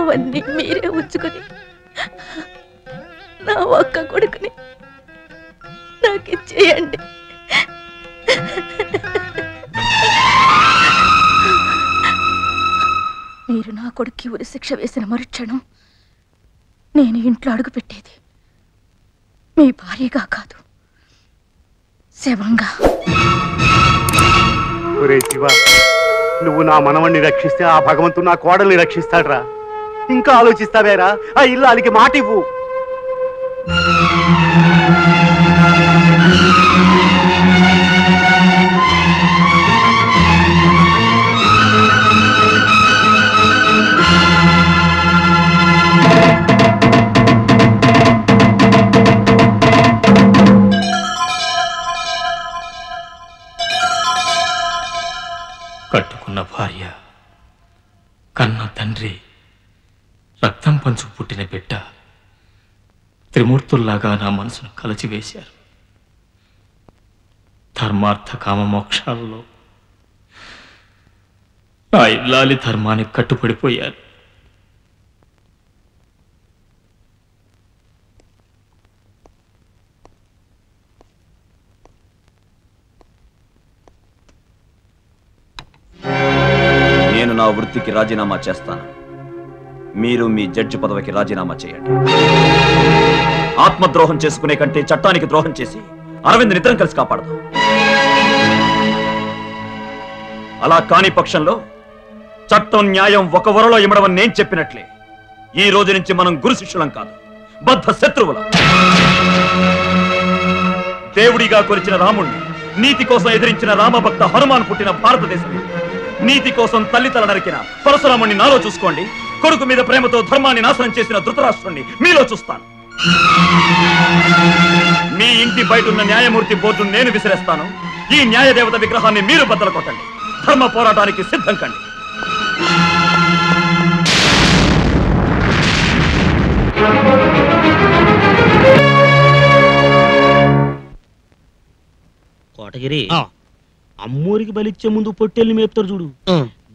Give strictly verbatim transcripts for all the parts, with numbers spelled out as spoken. అవన్నీ మీరే ఉంచుకొని నా ఒక్క కొడుకుని నాకు ఇచ్చేయండి. మీరు నా కొడుక్కి ఉరి శిక్ష వేసిన మరుక్షణం నేను ఇంట్లో అడుగుపెట్టేది మీ భార్యగా కాదు, శవంగా. నువ్వు నా మనవణ్ణి రక్షిస్తే ఆ భగవంతుడు నా కోడల్ని రక్షిస్తాడరా? ఇంకా ఆలోచిస్తావేరా? ఆ ఇల్లు అలికి మాట ఇవ్వు. కట్టుకున్న భార్య, కన్న తండ్రి, రక్తం పంచు పుట్టిన బిడ్డ, త్రిమూర్తుల్లాగా నా మనసును కలచివేశారు. ధర్మార్థ కామమోక్షాల్లో నా ఇల్లాలి ధర్మానికి కట్టుబడిపోయారు. నేను నా వృత్తికి రాజీనామా చేస్తాను. మీరు మీ జడ్జి పదవికి రాజీనామా చేయండి. ఆత్మద్రోహం చేసుకునే కంటే చట్టానికి ద్రోహం చేసి అరవింద్ నిద్రం కలిసి కాపాడదాం. అలా కాని పక్షంలో చట్టం న్యాయం ఒక వరలో ఇమ్మడమని నేను చెప్పినట్లే ఈ రోజు నుంచి మనం గురు శిష్యులం కాదు, బద్ధ శత్రువులం. దేవుడిగా కొలిచిన రాముణ్ణి, నీతి కోసం ఎదిరించిన రామభక్త హనుమాన్ పుట్టిన భారతదేశం, నీతి కోసం తల్లి తల నరికిన పరశురాముణ్ణి నాలో చూసుకోండి, కొడుకు మీద ప్రేమతో ధర్మాన్ని నాశనం చేసిన ధృతరాష్ట్రుణ్ణి మీలో చూస్తాను. మీ ఇంటి బయట ఉన్న న్యాయమూర్తి బోర్డును నేను విసిరేస్తాను. ఈ న్యాయదేవత విగ్రహాన్ని మీరు బద్దలు కొట్టండి. ధర్మ పోరాటానికి సిద్ధం కండి. కోటగిరి, అమ్మూరికి బలిచ్చే ముందు పొట్టెల్ని మేపుతారు చూడు.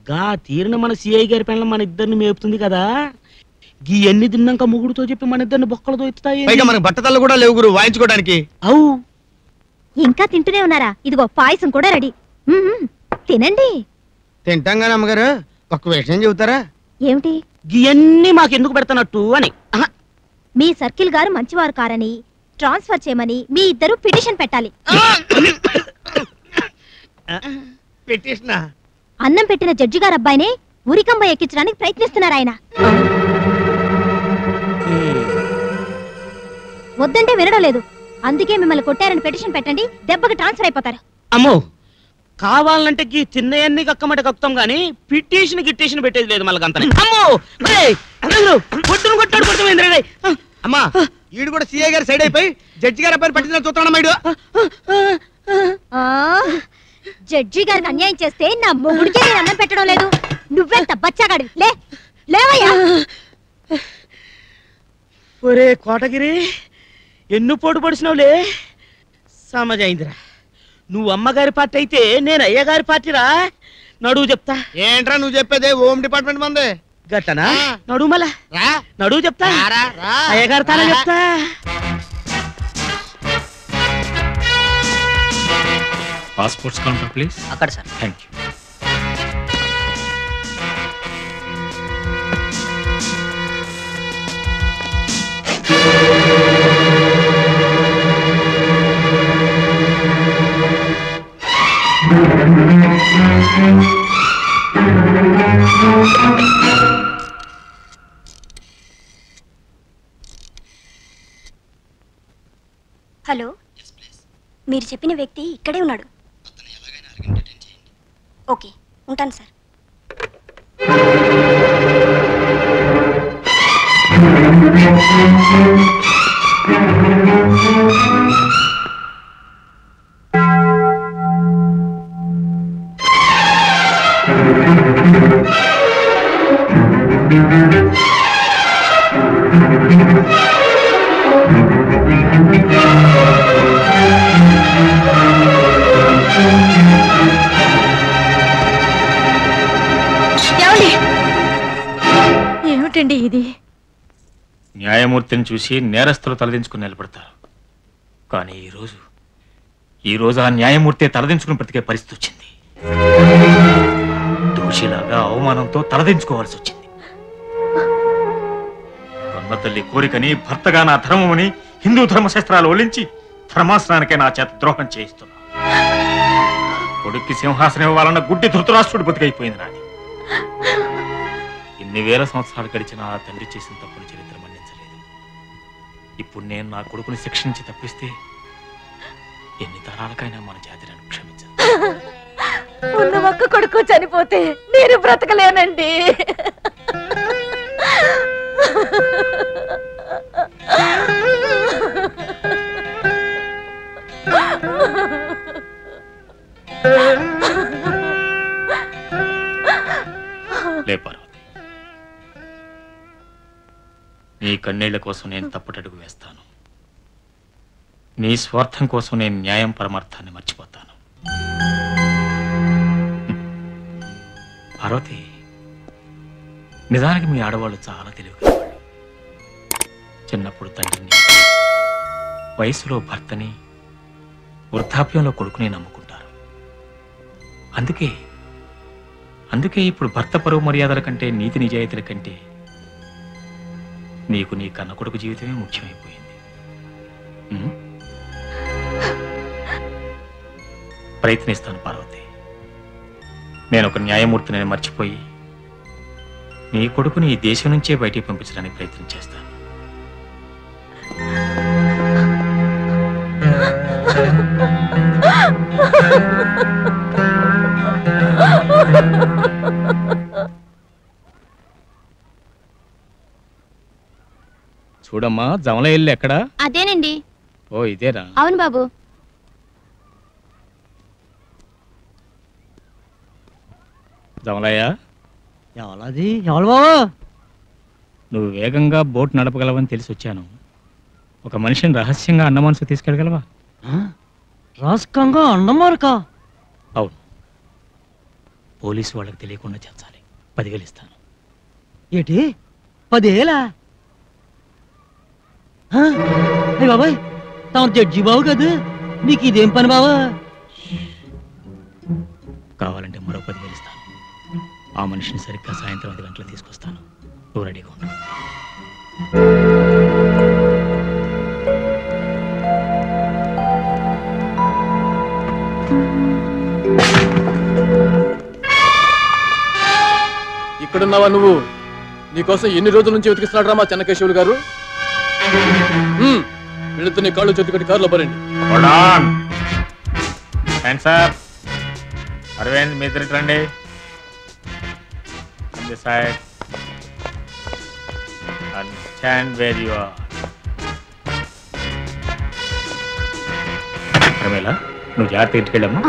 గా తీరిన మన సిఐ గారి పెళ్ళ మన ఇద్దరిని మేపుతుంది కదా, గీ అన్ని తిన్నాక ముగ్గురుతో చెప్పి మన ఇద్దరిని బొక్కలతో ఎత్తుతాయి. బట్టతలు కూడా లేవు గురు వాయించుకోవడానికి. అవు ఇంకా తింటూనే ఉన్నారా? ఇదిగో పాయసం కూడా రెడీ, తినండి. తింటాం గానీ అమ్మగారు ఒక్క విషయం చెబుతారా? ఏమిటి? గీయన్ని మాకెందుకు పెడతానట్టు అని. మీ సర్కిల్ గారు మంచివారు కారని ట్రాన్స్ఫర్ చేయమని మీ ఇద్దరు పిటిషన్ పెట్టాలి. అన్నం పెట్టిన జడ్జి గారు అబ్బాయినే ఉరికంబ ఎక్కించడానికి ప్రయత్నిస్తున్నారు. ఆయన వద్దంటే వినడం లేదు, అందుకే మిమ్మల్ని కొట్టారని పిటిషన్ పెట్టండి. దెబ్బకి ట్రాన్స్ఫర్ అయిపోతారు. అమ్మో, కావాలంటే ఈ చిన్నయన్ని కక్కమట కక్కుతాం గానీ పిటిషన్ గిటిషన్ పెట్టేది లేదు. మళ్ళీ అమ్మా ఈడు కూడా సిఐ గారు సైడ్ అయిపోయి జడ్జి గారు అబ్బాయిని పట్టిందని చూస్తాడు. జడ్జి గారికి అన్యాయం చేస్తే నా మొగుడికే నేను అన్నం పెట్టడం లేదు. నువ్వెంత బచ్చాగాడు. లే లేవయ్యా. ఒరే కోటగిరి, ఎన్ను పోటు పడిసినావులే. సమజైందిరా, నువ్వు అమ్మగారి పార్టీ అయితే నేను అయ్యగారి పార్టీరా. నడువు చెప్తా. ఏంట్రా నువ్వు చెప్పేదే? హోమ్ డిపార్ట్మెంట్ మందే గట్టనా? నడువు మళ్ళా, నడువు చెప్తా. అయ్యగారి తానే చెప్తా. Passports counter please. అక్కడ సార్. Thank you. హలో, మీరు చెప్పిన వ్యక్తి ఇక్కడే ఉన్నాడు. ఓకే, ఉంటాను సార్. ఏమిటండి ఇది? న్యాయమూర్తిని చూసి నేరస్తులు తలదించుకుని నిలబడతారు. కానీ ఈ రోజు ఈ రోజు ఆ న్యాయమూర్తి తలదించుకుని బ్రతికే పరిస్థితి వచ్చింది. దోషిలాగా అవమానంతో తలదించుకోవాల్సి వచ్చింది. కన్న తల్లి కోరికని భర్తగా నా ధర్మమని హిందూ ధర్మశాస్త్రాలు ఒలించి ధర్మాసనానికే నా చేత ద్రోహం చేయిస్తున్నా. కొడుక్కి సింహాసనం ఇవ్వాలన్న గుడ్డి ధృతరాష్ట్రుడు బతికైపోయింది నాది. ఇన్ని వేల సంవత్సరాలు గడిచిన ఆ తండ్రి చేసిన తప్పుల చరిత్ర మన్నించలేదు. ఇప్పుడు నేను నా కొడుకుని శిక్షించి తప్పిస్తే ఎన్ని తరాలకైనా మన జాతి నన్ను క్షమించదు. ఉన్న ఒక్క కొడుకు చనిపోతే నేను బ్రతకలేనండి. లే పార్వతి, నీ కన్నీళ్ల కోసం నేను తప్పటడుగు వేస్తాను. నీ స్వార్థం కోసం నేను న్యాయం పరమార్థాన్ని మర్చిపోతాను. పార్వతి, నిజానికి మీ ఆడవాళ్ళు చాలా తెలివిగా వాళ్ళు. చిన్నప్పుడు తండ్రిని, వయసులో భర్తని, వృద్ధాప్యంలో కొడుకుని నమ్ముకుంటారు. అందుకే అందుకే ఇప్పుడు భర్త పరువు మర్యాదల కంటే, నీతి నిజాయితీల కంటే నీకు నీ కన్న కొడుకు జీవితమే ముఖ్యమైపోయింది. ప్రయత్నిస్తాను పార్వతి, నేను ఒక న్యాయమూర్తిని మర్చిపోయి నీ కొడుకుని ఈ దేశం నుంచే బయటికి పంపించడానికి ప్రయత్నం చేస్తాను. చూడమ్మా, జమల ఇల్లు ఎక్కడా? అదేనండి. ఓ ఇదేరా? అవును బాబు. జమలయ్యా, నువ్వు వేగంగా బోట్ నడపగలవని తెలిసి వచ్చాను. ఒక మనిషిని రహస్యంగా అండమాన్సు తీసుకెళ్ళగలవా? రహస్యంగా అండమానుకా? అవును, పోలీసు వాళ్ళకి తెలియకుండా చేర్చాలి. పదివేలు ఇస్తాను. ఏంటి పదివేలా? బాబాయ్ తాను జడ్జి బావు కదా, నీకు ఇదేం పని బావా? కావాలంటే మరో పదివేలు ఇస్తాను. ఆ మనిషిని సరిగ్గా సాయంత్రం ఐదు గంటలు తీసుకొస్తాను. నువ్వు రెడీగా ఉండు. ఇక్కడున్నావా నువ్వు? నీకోసం ఎన్ని రోజుల నుంచి వెతికిస్తున్నాడు రా మా చెన్నకేశవులు గారు. వెళుతూ నీ కాళ్ళు చెతుకటి కారులో పరండి. అరవింద్ మీ తిరిగి రండి. Decide and stand where you are. Ramela, nu jar teetkellamma.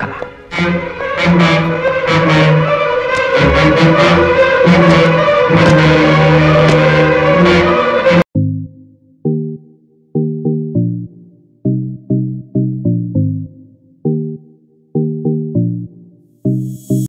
Kala.